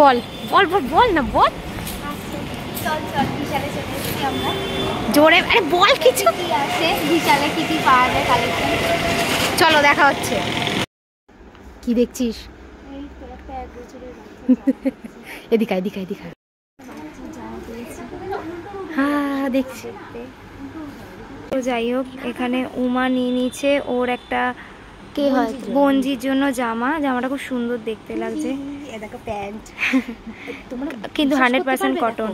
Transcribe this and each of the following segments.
বল বল বল বল না বল চল চল বিশালে চলে এসেছি আমরা জোরে আরে বল কিছু কি আছে বিশালে কি কি পাওয়া যায় কালেকশন চলো দেখা হচ্ছে কি দেখছিস এই তো একটা এক বছরের বাচ্চা এদিকে এদিকে এদিকে হ্যাঁ দেখছি তো যাই হোক এখানে উমা নিয়ে নিচে ওর একটা কে হয় বঞ্জির জন্য জামা জামাটা খুব সুন্দর দেখতে লাগছে দেখো প্যান্ট কিন্তু 100% কটন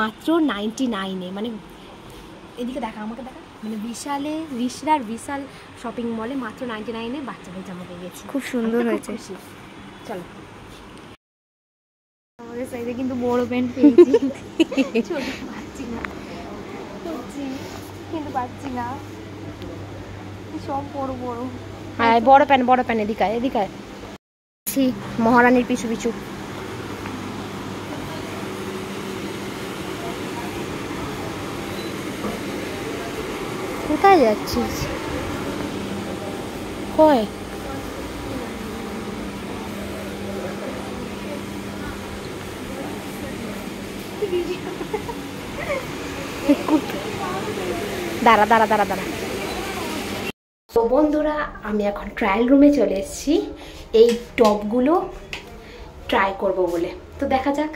মাত্র 99 এ মানে এদিকে দেখা আমাকে দেখা মানে বিশালে রিশরার বিশাল শপিং মলে মাত্র 99 এ বাচ্চাদের জামা পেয়ে গেছি খুব সুন্দর হয়েছে চলো আমাদের সাইডে কিন্তু বড় প্যান্ট পেয়েছি ছোট পাচ্ছি না কিন্তু পাচ্ছি না সব বড় বড় হ্যাঁ বড় প্যান এদিকে এদিকে মহারানীর পিছু পিছু কোথায় যাচ্ছিস কই দাঁড়া দাঁড়া দাঁড়া দাঁড়া তো বন্ধুরা আমি এখন ট্রায়াল রুমে চলে এসেছি এই টপগুলো ট্রাই করব বলে তো দেখা যাক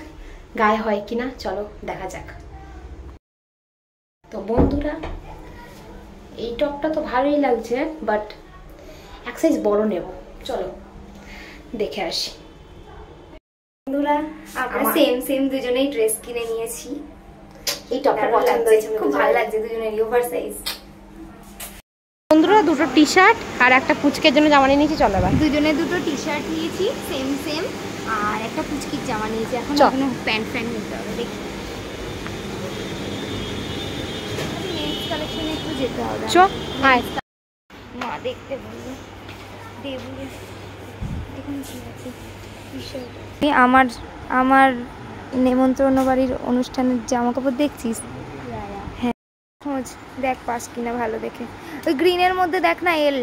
গায়ে হয় কি না চলো দেখা যাক তো বন্ধুরা এই টপটা তো ভালোই লাগছে বাট এক সাইজ বড় নেব চলো দেখে আসি বন্ধুরা আমরা সেম দুজনেই ড্রেস কিনে নিয়েছি এই টপটা পছন্দ হয়েছে খুব ভালো লাগছে দুজনেরই ওভারসাইজ বন্ধুরা দুটো টি শার্ট আর একটা পুচকের জন্য জামা নিয়েছি চলো এবার দুজনে দুটো টি শার্ট নিয়েছি সেম আর একটা পুচকির জামা নিয়েছি এখন কোনো প্যান্ট নিতে হবে দেখি নেক্সট কালেকশনে একটু যেতে হবে চো আয় মা দেখতে বললি দেবুলে দেখুন ঠিক আছে টি শার্ট আমার নেমন্তন্ন বাড়ির অনুষ্ঠানের জামা কাপড় দেখছিস খোঁজ দেখ পাস কিনা ভালো দেখে ওই গ্রিনের মধ্যে দেখ না এল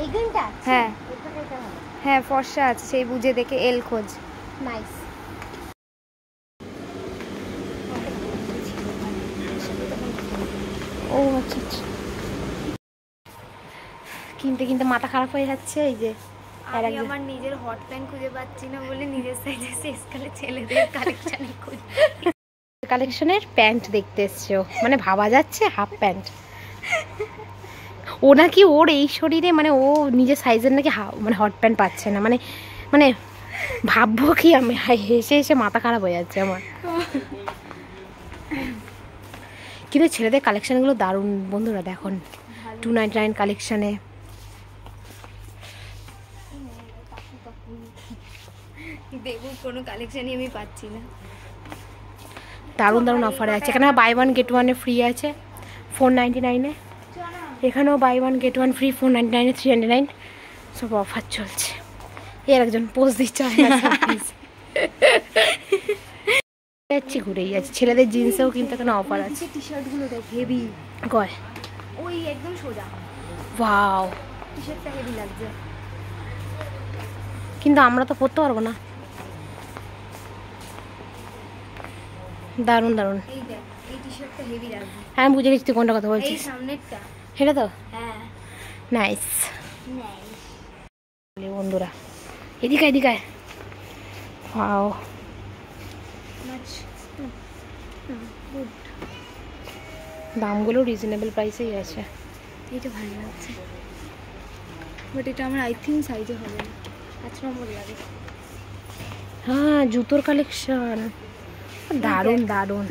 এই গ্রিনটা হ্যাঁ হ্যাঁ ফর্সা আছে সেই বুঝে দেখে এল খোঁজ নাইস ও আচ্ছা কিনতে কিনতে মাথা খারাপ হয়ে যাচ্ছে এই যে আমি আমার নিজের হট প্যান্ট খুঁজে পাচ্ছি না বলে নিজের সাইজে শেষ কালে ছেলেদের কালেকশনে খুঁজ কালেকশনের প্যান্ট দেখতে এসছো মানে ভাবা যাচ্ছে হাফ প্যান্ট ও নাকি ওর এই শরীরে মানে ও নিজের সাইজের নাকি মানে হট প্যান্ট পাচ্ছে না মানে মানে ভাববো কি আমি হেসে হেসে মাথা খারাপ হয়ে যাচ্ছে আমার কিন্তু ছেলেদের কালেকশনগুলো দারুণ বন্ধুরা দেখুন 299 কালেকশনে দেখুন কোনো কালেকশনই আমি পাচ্ছি না দারুণ দারুণ অফারে আছে এখানে বাই ওয়ান গেট ওয়ানে ফ্রি আছে 499 এ এখানেও buy one get one free 499 এ 399 সব অফার চলছে এর একজন পোজ দিচ্ছে যাচ্ছি ঘুরেই যাচ্ছে ছেলেদের জিন্সেও কিন্তু এখানে অফার আছে টি শার্টগুলো দেখ হেভি কয় ওই একদম সোজা ওয়াও টি শার্টটা হেভি লাগছে কিন্তু আমরা তো পরতে পারবো না দারুন দারুন এই দেখ এই টি-শার্টটা হেভি লাগছে হ্যাঁ বুঝে গেছি তুই কোনটা কথা বলছিস এই সামনেরটা এটা তো হ্যাঁ নাইস নাইস বলে বন্ধুরা এদিকে এদিকে ওয়াও মাচ গুড দামগুলো রিজনেবল প্রাইসেই আছে এটা ভালো লাগছে বাট এটা আমার আই থিং সাইজে হবে 5 নম্বরে লাগে হ্যাঁ জুতোর কালেকশন দারুন দারুন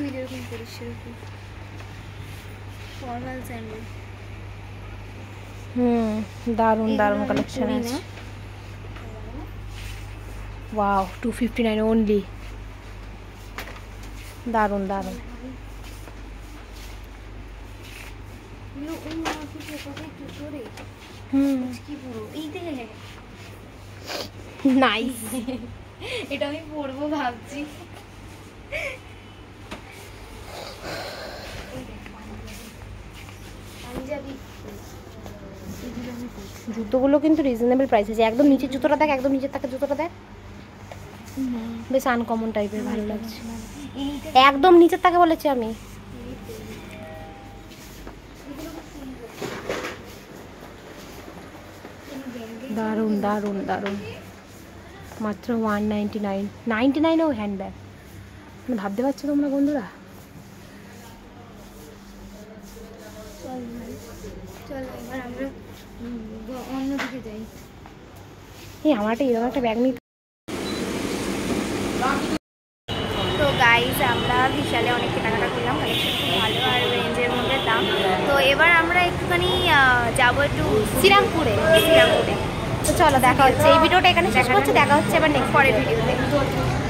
দারুন দারুন কালেকশন আছে ওয়াও 259 only দারুন দারুন নাইস এটা আমি পরবো ভাবছি জুতোগুলো কিন্তু রিজনেবল প্রাইস আছে একদম নিচে জুতোটা দেখ একদম নিচে থাকে জুতোটা দেখ বেশ আনকমন টাইপের ভালো লাগছে, একদম নিচের তাকে বলেছি আমি। দারুণ দারুণ দারুণ, মাত্র 199 ও হ্যান্ডব্যাগ, মানে ভাবতে পারছো তোমরা বন্ধুরা। আমার একটা এরকম একটা ব্যাগ নিতে। তো গাইজ আমরা বিশালে অনেক কেনাকাটা করলাম, কালেকশন খুব ভালো আর রেঞ্জের মধ্যে দাম। তো এবার আমরা একটুখানি যাবো একটু শ্রীরামপুরে। তো চলো দেখা হচ্ছে, এই ভিডিওটা এখানে শেষ করছি, দেখা হচ্ছে এবার নেক্সট পরের ভিডিওতে।